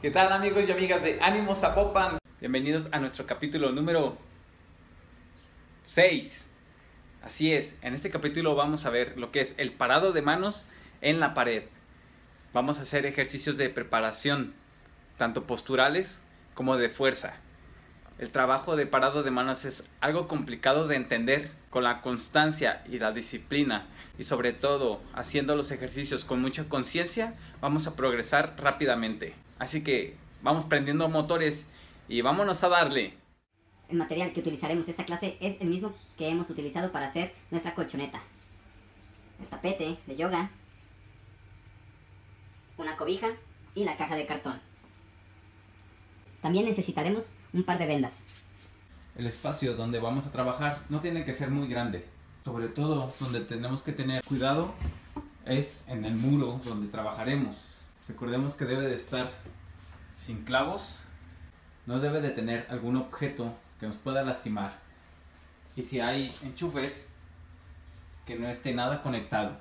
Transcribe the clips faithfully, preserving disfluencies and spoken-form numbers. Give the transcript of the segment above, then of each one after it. ¿Qué tal, amigos y amigas de Ánimo Zapopan? Bienvenidos a nuestro capítulo número seis. Así es, en este capítulo vamos a ver lo que es el parado de manos en la pared. Vamos a hacer ejercicios de preparación, tanto posturales como de fuerza. El trabajo de parado de manos es algo complicado de entender. Con la constancia y la disciplina, y sobre todo haciendo los ejercicios con mucha conciencia, vamos a progresar rápidamente. Así que vamos prendiendo motores y vámonos a darle. El material que utilizaremos esta clase es el mismo que hemos utilizado para hacer nuestra colchoneta: el tapete de yoga, una cobija y la caja de cartón. También necesitaremos un par de vendas. El espacio donde vamos a trabajar no tiene que ser muy grande. Sobre todo donde tenemos que tener cuidado es en el muro donde trabajaremos. Recordemos que debe de estar sin clavos. No debe de tener algún objeto que nos pueda lastimar. Y si hay enchufes, que no esté nada conectado.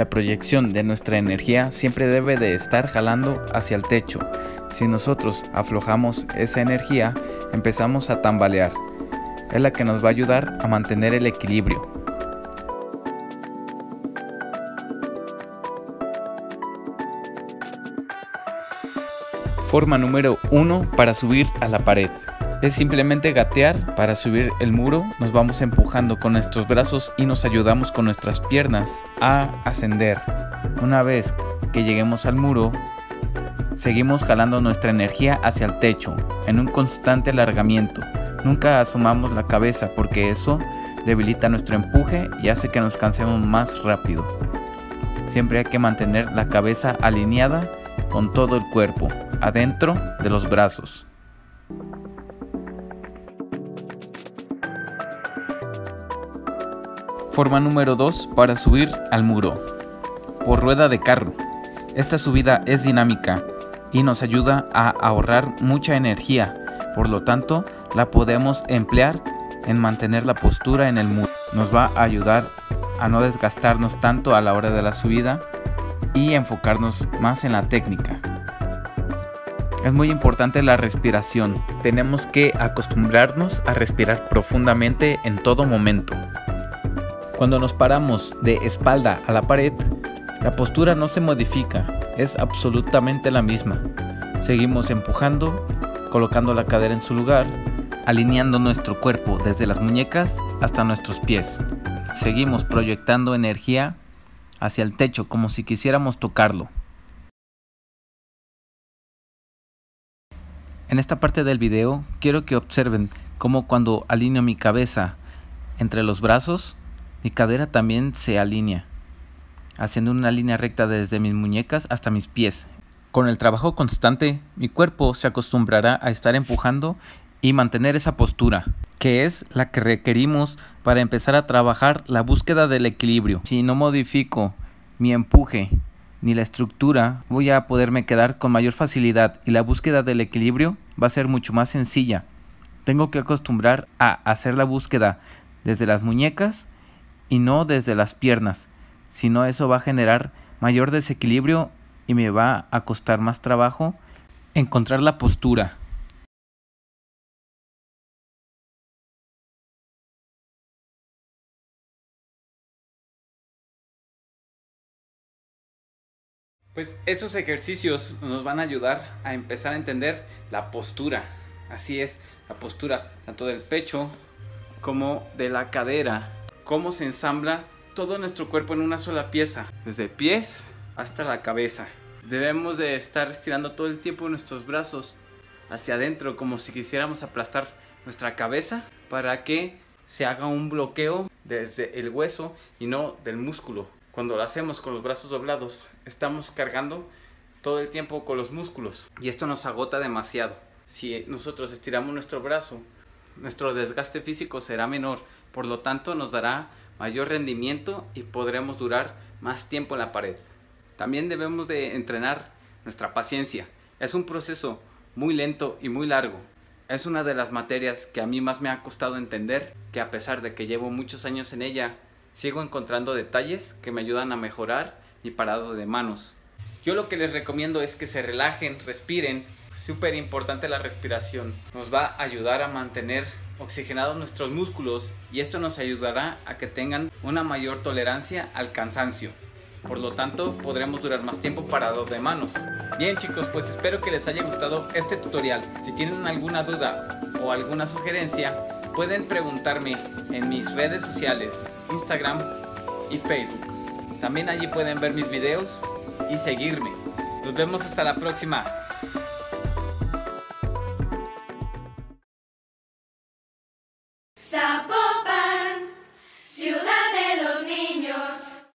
La proyección de nuestra energía siempre debe de estar jalando hacia el techo. Si nosotros aflojamos esa energía, empezamos a tambalear. Es la que nos va a ayudar a mantener el equilibrio. Forma número uno para subir a la pared. Es simplemente gatear para subir el muro. Nos vamos empujando con nuestros brazos y nos ayudamos con nuestras piernas a ascender. Una vez que lleguemos al muro, seguimos jalando nuestra energía hacia el techo en un constante alargamiento. Nunca asomamos la cabeza porque eso debilita nuestro empuje y hace que nos cansemos más rápido. Siempre hay que mantener la cabeza alineada con todo el cuerpo, adentro de los brazos. Forma número dos para subir al muro. Por rueda de carro. Esta subida es dinámica y nos ayuda a ahorrar mucha energía. Por lo tanto, la podemos emplear en mantener la postura en el muro. Nos va a ayudar a no desgastarnos tanto a la hora de la subida y enfocarnos más en la técnica. Es muy importante la respiración. Tenemos que acostumbrarnos a respirar profundamente en todo momento. Cuando nos paramos de espalda a la pared, la postura no se modifica, es absolutamente la misma. Seguimos empujando, colocando la cadera en su lugar, alineando nuestro cuerpo desde las muñecas hasta nuestros pies. Seguimos proyectando energía hacia el techo como si quisiéramos tocarlo. En esta parte del video quiero que observen cómo cuando alineo mi cabeza entre los brazos, mi cadera también se alinea, haciendo una línea recta desde mis muñecas hasta mis pies. Con el trabajo constante, mi cuerpo se acostumbrará a estar empujando y mantener esa postura, que es la que requerimos para empezar a trabajar la búsqueda del equilibrio. Si no modifico mi empuje ni la estructura, voy a poderme quedar con mayor facilidad y la búsqueda del equilibrio va a ser mucho más sencilla. Tengo que acostumbrar a hacer la búsqueda desde las muñecas y no desde las piernas, si no eso va a generar mayor desequilibrio y me va a costar más trabajo encontrar la postura. Pues estos ejercicios nos van a ayudar a empezar a entender la postura. Así es, la postura tanto del pecho como de la cadera. Cómo se ensambla todo nuestro cuerpo en una sola pieza, desde pies hasta la cabeza. Debemos de estar estirando todo el tiempo nuestros brazos hacia adentro como si quisiéramos aplastar nuestra cabeza para que se haga un bloqueo desde el hueso y no del músculo. Cuando lo hacemos con los brazos doblados, estamos cargando todo el tiempo con los músculos y esto nos agota demasiado. Si nosotros estiramos nuestro brazo, nuestro desgaste físico será menor, por lo tanto nos dará mayor rendimiento y podremos durar más tiempo en la pared. También debemos de entrenar nuestra paciencia. Es un proceso muy lento y muy largo. Es una de las materias que a mí más me ha costado entender, que a pesar de que llevo muchos años en ella, sigo encontrando detalles que me ayudan a mejorar mi parado de manos. Yo lo que les recomiendo es que se relajen, respiren. Súper importante la respiración. Nos va a ayudar a mantener oxigenados nuestros músculos y esto nos ayudará a que tengan una mayor tolerancia al cansancio. Por lo tanto, podremos durar más tiempo parados de manos. Bien chicos, pues espero que les haya gustado este tutorial. Si tienen alguna duda o alguna sugerencia, pueden preguntarme en mis redes sociales, Instagram y Facebook. También allí pueden ver mis videos y seguirme. Nos vemos hasta la próxima.